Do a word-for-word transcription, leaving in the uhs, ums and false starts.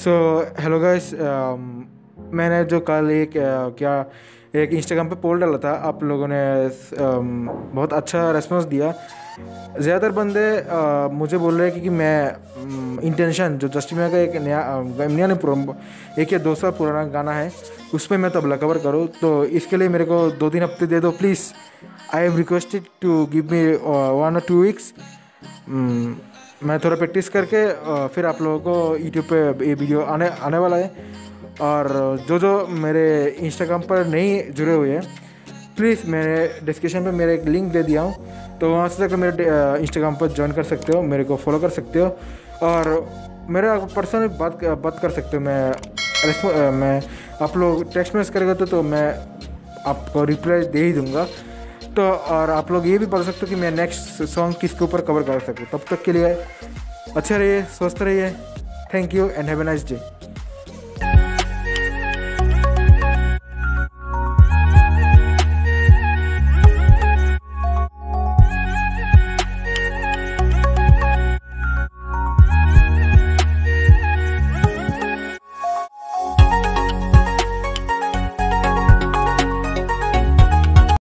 So hello guys, मैंने जो कल एक uh, क्या एक इंस्टाग्राम पे पोल डाला था, आप लोगों ने um, बहुत अच्छा रेस्पॉन्स दिया। ज़्यादातर बंदे uh, मुझे बोल रहे हैं कि मैं इंटेंशन um, जो जस्टिफाई का एक नया नया नहीं एक या दो साल पुराना गाना है उसमें मैं तबला कवर करूँ, तो इसके लिए मेरे को दो तीन हफ्ते दे दो please. I have requested to give me one और टू वीक्स। मैं थोड़ा प्रैक्टिस करके फिर आप लोगों को यूट्यूब पे ये वीडियो आने आने वाला है। और जो जो मेरे इंस्टाग्राम पर नहीं जुड़े हुए हैं, प्लीज़ मेरे डिस्क्रिप्शन पे मेरे एक लिंक दे दिया हूँ, तो वहाँ से जाकर मेरे इंस्टाग्राम पर ज्वाइन कर सकते हो, मेरे को फॉलो कर सकते हो और मेरे पर्सनल बात बात कर सकते हो। मैं मैं आप लोग टेक्स्ट मैसेज करेगा तो, तो मैं आपको रिप्लाई दे ही दूँगा। तो और आप लोग ये भी बता सकते हो कि मैं नेक्स्ट सॉन्ग किसके ऊपर कवर कर सकूँ। तब तक के लिए अच्छा रहिए, स्वस्थ रहिए। Thank you and have a nice day.